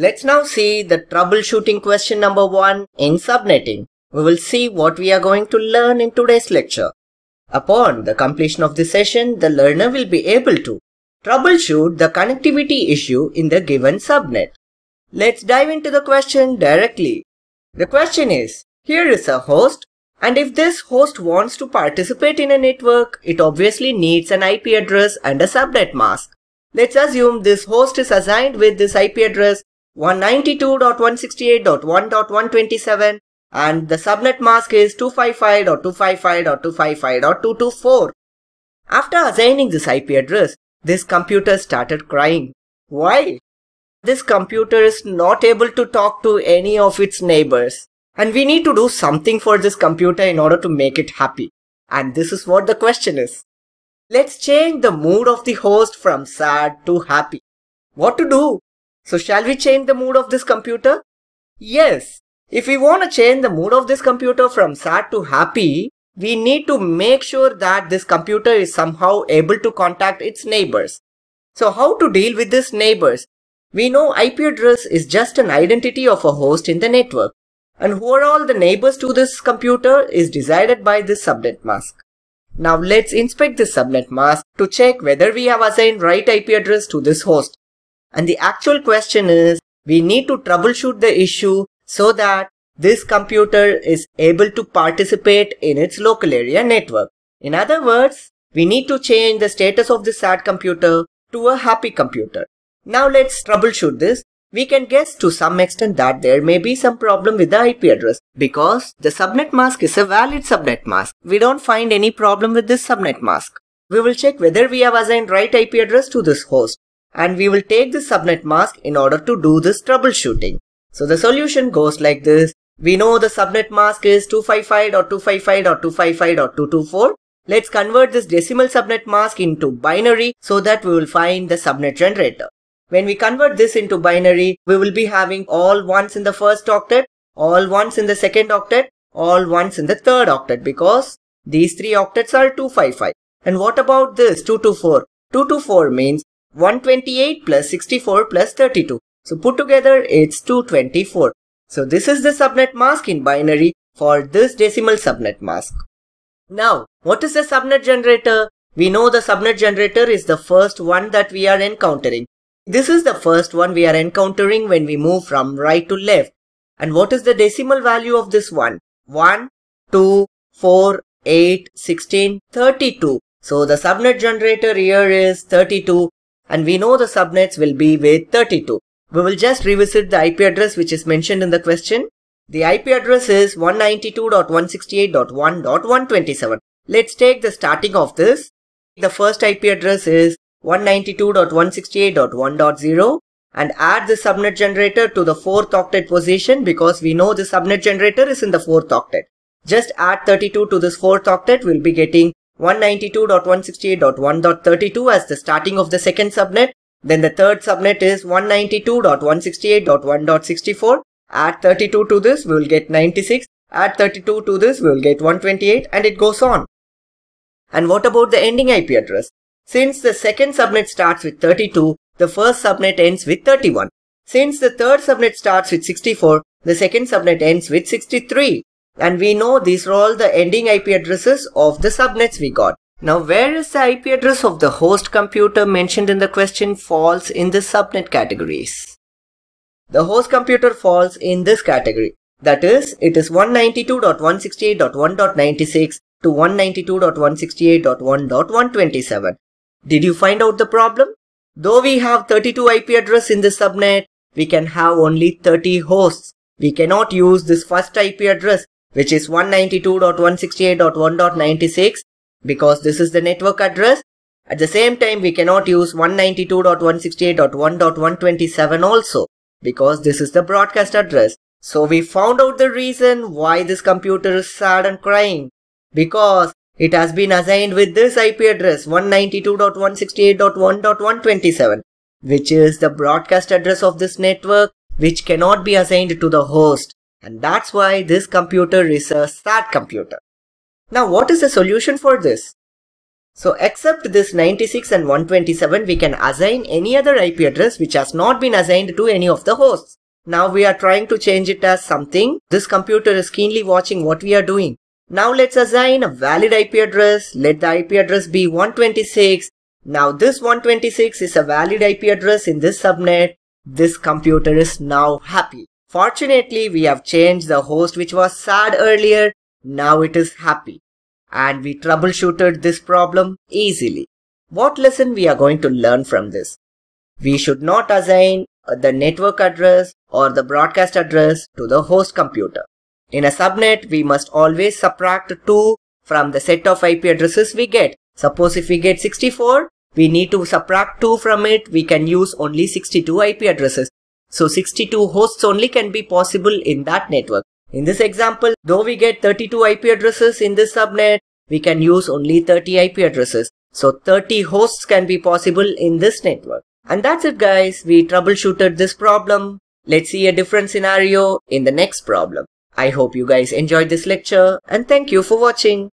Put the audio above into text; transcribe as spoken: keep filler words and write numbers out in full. Let's now see the troubleshooting question number one in subnetting. We will see what we are going to learn in today's lecture. Upon the completion of this session, the learner will be able to troubleshoot the connectivity issue in the given subnet. Let's dive into the question directly. The question is, here is a host, and if this host wants to participate in a network, it obviously needs an I P address and a subnet mask. Let's assume this host is assigned with this I P address one ninety-two dot one sixty-eight dot one dot one twenty-seven and the subnet mask is two fifty-five dot two fifty-five dot two fifty-five dot two twenty-four. After assigning this I P address, this computer started crying. Why? This computer is not able to talk to any of its neighbors. And we need to do something for this computer in order to make it happy. And this is what the question is. Let's change the mood of the host from sad to happy. What to do? So shall we change the mood of this computer? Yes. If we want to change the mood of this computer from sad to happy, we need to make sure that this computer is somehow able to contact its neighbors. So how to deal with these neighbors? We know I P address is just an identity of a host in the network. And who are all the neighbors to this computer is decided by this subnet mask. Now let's inspect this subnet mask to check whether we have assigned right I P address to this host. And the actual question is, we need to troubleshoot the issue so that this computer is able to participate in its local area network. In other words, we need to change the status of this sad computer to a happy computer. Now let's troubleshoot this. We can guess to some extent that there may be some problem with the I P address because the subnet mask is a valid subnet mask. We don't find any problem with this subnet mask. We will check whether we have assigned right I P address to this host and we will take this subnet mask in order to do this troubleshooting. So the solution goes like this. We know the subnet mask is two fifty-five dot two fifty-five dot two fifty-five dot two twenty-four. Let's convert this decimal subnet mask into binary so that we will find the subnet generator. When we convert this into binary, we will be having all ones in the first octet, all ones in the second octet, all ones in the third octet because these three octets are two fifty-five. And what about this two twenty-four? two twenty-four means one twenty-eight plus sixty-four plus thirty-two. So put together it's two twenty-four. So this is the subnet mask in binary for this decimal subnet mask. Now, what is the subnet generator? We know the subnet generator is the first one that we are encountering. This is the first one we are encountering when we move from right to left. And what is the decimal value of this one? one, two, four, eight, sixteen, thirty-two. So the subnet generator here is thirty-two. And we know the subnets will be with thirty-two. We will just revisit the I P address which is mentioned in the question. The I P address is one ninety-two dot one sixty-eight dot one dot one twenty-seven. Let's take the starting of this. The first I P address is one ninety-two dot one sixty-eight dot one dot zero and add the subnet generator to the fourth octet position because we know the subnet generator is in the fourth octet. Just add thirty-two to this fourth octet, we'll be getting one ninety-two dot one sixty-eight dot one dot thirty-two as the starting of the second subnet. Then the third subnet is one ninety-two dot one sixty-eight dot one dot sixty-four. Add thirty-two to this, we will get ninety-six. Add thirty-two to this, we will get one twenty-eight and it goes on. And what about the ending I P address? Since the second subnet starts with thirty-two, the first subnet ends with thirty-one. Since the third subnet starts with sixty-four, the second subnet ends with sixty-three. And we know these are all the ending I P addresses of the subnets we got. Now where is the I P address of the host computer mentioned in the question falls in the subnet categories? The host computer falls in this category. That is, it is one ninety-two dot one sixty-eight dot one dot ninety-six to one ninety-two dot one sixty-eight dot one dot one twenty-seven. Did you find out the problem? Though we have thirty-two I P address in this subnet, we can have only thirty hosts. We cannot use this first I P address, which is one ninety-two dot one sixty-eight dot one dot ninety-six, because this is the network address. At the same time, we cannot use one ninety-two dot one sixty-eight dot one dot one twenty-seven also, because this is the broadcast address. So we found out the reason why this computer is sad and crying, because it has been assigned with this I P address one ninety-two dot one sixty-eight dot one dot one twenty-seven, which is the broadcast address of this network, which cannot be assigned to the host. And that's why this computer is a sad computer. Now what is the solution for this? So except this ninety-six and one twenty-seven, we can assign any other I P address which has not been assigned to any of the hosts. Now we are trying to change it as something. This computer is keenly watching what we are doing. Now let's assign a valid I P address. Let the I P address be one twenty-six. Now this one twenty-six is a valid I P address in this subnet. This computer is now happy. Fortunately, we have changed the host which was sad earlier. Now it is happy. And we troubleshooted this problem easily. What lesson we are going to learn from this? We should not assign the network address or the broadcast address to the host computer. In a subnet, we must always subtract two from the set of I P addresses we get. Suppose if we get sixty-four, we need to subtract two from it. We can use only sixty-two I P addresses. So sixty-two hosts only can be possible in that network. In this example, though we get thirty-two I P addresses in this subnet, we can use only thirty I P addresses. So thirty hosts can be possible in this network. And that's it guys, we troubleshooted this problem. Let's see a different scenario in the next problem. I hope you guys enjoyed this lecture and thank you for watching.